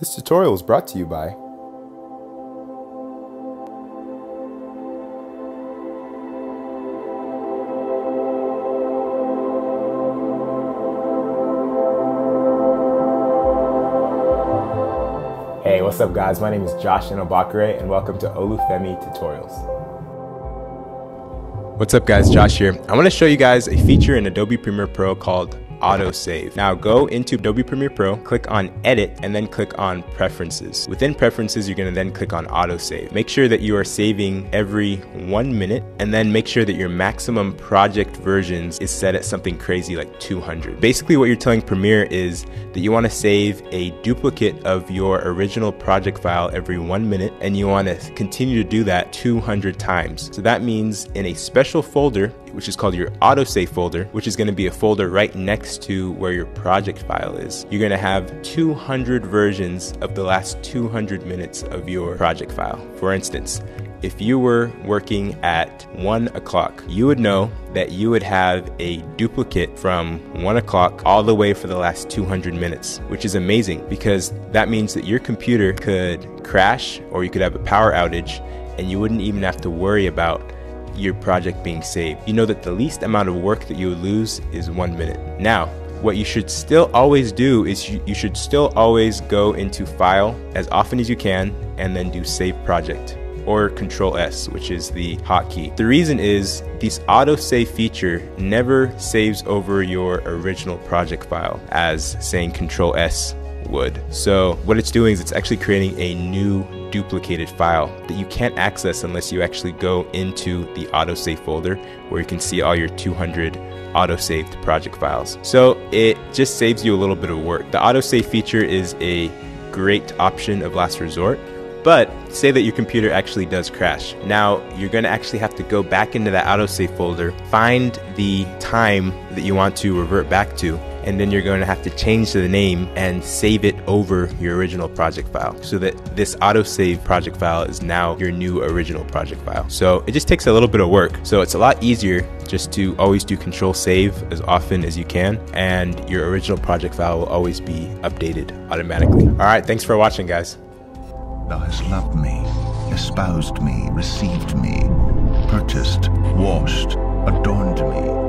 This tutorial is brought to you by Hey, what's up guys? My name is Josh Anobakure and welcome to Olufemii Tutorials. What's up guys, Josh here. I want to show you guys a feature in Adobe Premiere Pro called autosave. Now go into Adobe Premiere Pro, click on Edit, and then click on Preferences. Within Preferences, you're going to then click on Autosave. Make sure that you are saving every 1 minute, and then make sure that your maximum project versions is set at something crazy like 200. Basically what you're telling Premiere is that you want to save a duplicate of your original project file every 1 minute, and you want to continue to do that 200 times. So that means in a special folder, which is called your autosave folder, which is going to be a folder right next to where your project file is, you're going to have 200 versions of the last 200 minutes of your project file. For instance, if you were working at 1 o'clock, you would know that you would have a duplicate from 1 o'clock all the way for the last 200 minutes, which is amazing because that means that your computer could crash or you could have a power outage and you wouldn't even have to worry about your project being saved. You know that the least amount of work that you would lose is 1 minute. Now, what you should still always do is you should still always go into File as often as you can and then do Save Project or Control S, which is the hotkey. The reason is this autosave feature never saves over your original project file as saying Control S would. So what it's doing is it's actually creating a new duplicated file that you can't access unless you actually go into the autosave folder where you can see all your 200 autosaved project files. So it just saves you a little bit of work. The autosave feature is a great option of last resort, but say that your computer actually does crash. Now you're going to actually have to go back into that autosave folder, find the time that you want to revert back to, and then you're going to have to change the name and save it over your original project file so that this autosave project file is now your new original project file. So it just takes a little bit of work. So it's a lot easier just to always do Control Save as often as you can, and your original project file will always be updated automatically. All right, thanks for watching, guys. Thou hast loved me, espoused me, received me, purchased, washed, adorned me.